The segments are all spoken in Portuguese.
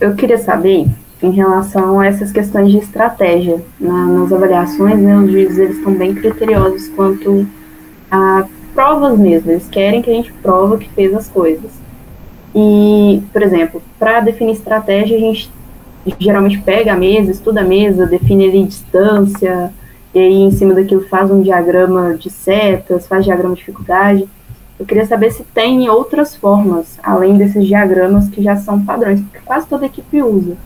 Eu queria saber, em relação a essas questões de estratégia, nas avaliações, né, os juízes eles estão bem criteriosos quanto a provas mesmo, eles querem que a gente prova que fez as coisas. E, por exemplo, para definir estratégia, a gente geralmente pega a mesa, estuda a mesa, define ali distância, e aí em cima daquilo faz um diagrama de setas, faz diagrama de dificuldade. Eu queria saber se tem outras formas, além desses diagramas que já são padrões, porque quase toda equipe usa.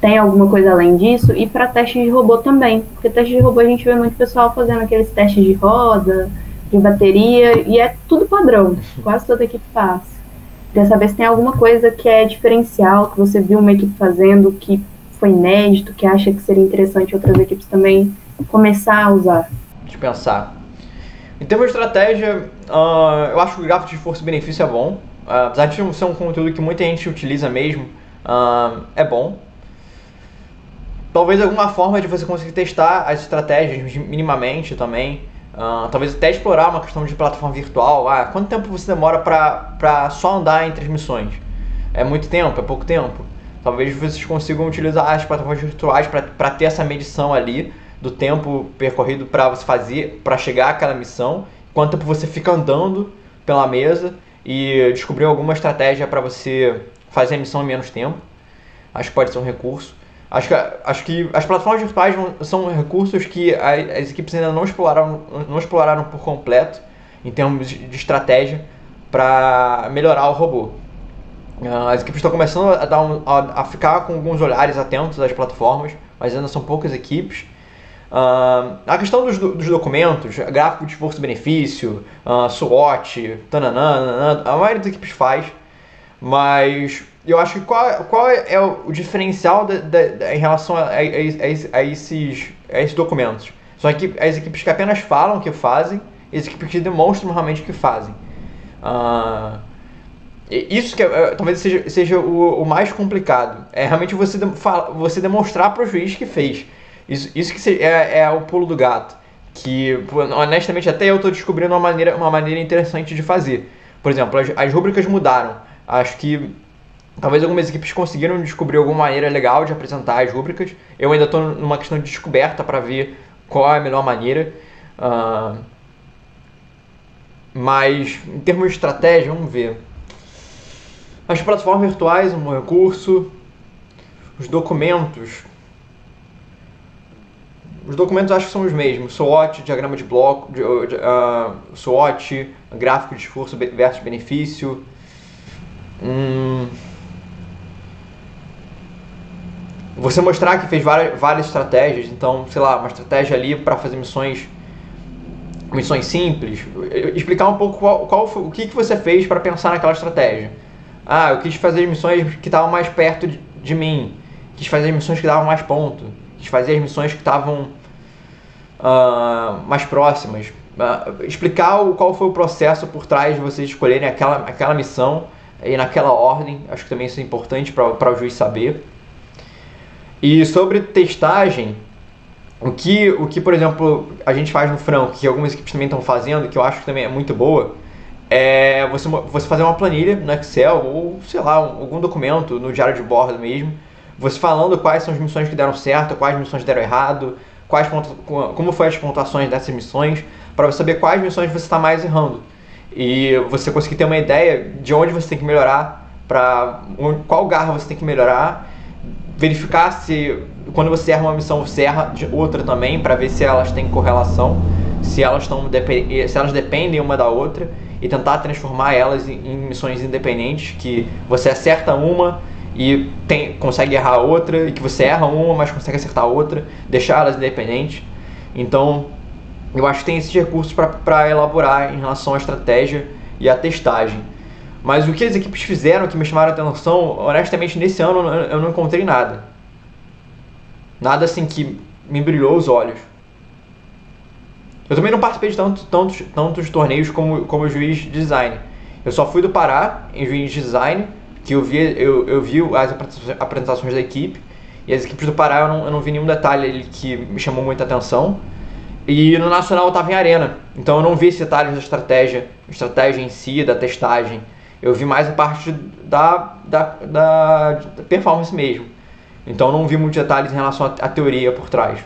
Tem alguma coisa além disso? E para teste de robô também, porque teste de robô a gente vê muito pessoal fazendo aqueles testes de roda, de bateria, e é tudo padrão, quase toda equipe faz. Queria saber se tem alguma coisa que é diferencial, que você viu uma equipe fazendo, que foi inédito, que acha que seria interessante outras equipes também começar a usar. Deixa eu pensar. Em termos de estratégia, eu acho que o gráfico de esforço-benefício é bom. Apesar de ser um conteúdo que muita gente utiliza mesmo, é bom. Talvez alguma forma de você conseguir testar as estratégias minimamente também. Talvez até explorar uma questão de plataforma virtual. Quanto tempo você demora para só andar entre as missões? É muito tempo? É pouco tempo? Talvez vocês consigam utilizar as plataformas virtuais para ter essa medição ali do tempo percorrido para você fazer, para chegar àquela missão, quanto tempo você fica andando pela mesa e descobrir alguma estratégia para você fazer a missão em menos tempo. Acho que pode ser um recurso. Acho que as plataformas virtuais são recursos que as equipes ainda não exploraram por completo em termos de estratégia para melhorar o robô. As equipes estão começando a ficar com alguns olhares atentos às plataformas, mas ainda são poucas equipes. A questão dos documentos, gráfico de esforço-benefício, SWOT, tananana, a maioria das equipes faz, mas eu acho que qual é o diferencial em relação a esses documentos? São as equipes que apenas falam que fazem e as equipes que demonstram realmente que fazem. Isso que talvez seja o mais complicado, é realmente você demonstrar para o juiz que fez. Isso que é o pulo do gato, que honestamente até eu estou descobrindo uma maneira interessante de fazer. Por exemplo, as rúbricas mudaram. Acho que talvez algumas equipes conseguiram descobrir alguma maneira legal de apresentar as rúbricas. Eu ainda estou numa questão de descoberta para ver qual é a melhor maneira. Mas em termos de estratégia, vamos ver. As plataformas virtuais, um recurso, os documentos. Os documentos acho que são os mesmos, SWOT, diagrama de bloco, SWOT, gráfico de esforço versus benefício. Você mostrar que fez várias estratégias, então, sei lá, uma estratégia ali para fazer missões simples, explicar um pouco o que você fez para pensar naquela estratégia. Eu quis fazer as missões que estavam mais perto de mim, quis fazer as missões que davam mais ponto. Fazer as missões que estavam mais próximas, explicar qual foi o processo por trás de vocês escolherem aquela missão e naquela ordem. Acho que também isso é importante para o juiz saber. E sobre testagem, o que por exemplo a gente faz no Franco, que algumas equipes também estão fazendo, que eu acho que também é muito boa, é você fazer uma planilha no Excel ou sei lá, algum documento no diário de bordo mesmo, você falando quais são as missões que deram certo, quais missões deram errado, como foram as pontuações dessas missões, para você saber quais missões você está mais errando. E você conseguir ter uma ideia de onde você tem que melhorar, qual garra você tem que melhorar, verificar se quando você erra uma missão, você erra de outra também, para ver se elas têm correlação, se elas dependem uma da outra, e tentar transformar elas em missões independentes, que você acerta uma e consegue errar outra, e que você erra uma, mas consegue acertar outra, deixar elas independentes. Então, eu acho que tem esses recursos para elaborar em relação à estratégia e à testagem. Mas o que as equipes fizeram que me chamaram a atenção, honestamente, nesse ano eu não encontrei nada. Nada assim que me brilhou os olhos. Eu também não participei de tantos torneios como juiz de design. Eu só fui do Pará em juiz de design, que eu vi as apresentações da equipe, e as equipes do Pará eu não vi nenhum detalhe ali que me chamou muita atenção, e no Nacional eu estava em arena, então eu não vi esse detalhe da estratégia em si, da testagem. eu vi mais a parte da performance mesmo. Então não vi muitos detalhes em relação à teoria por trás.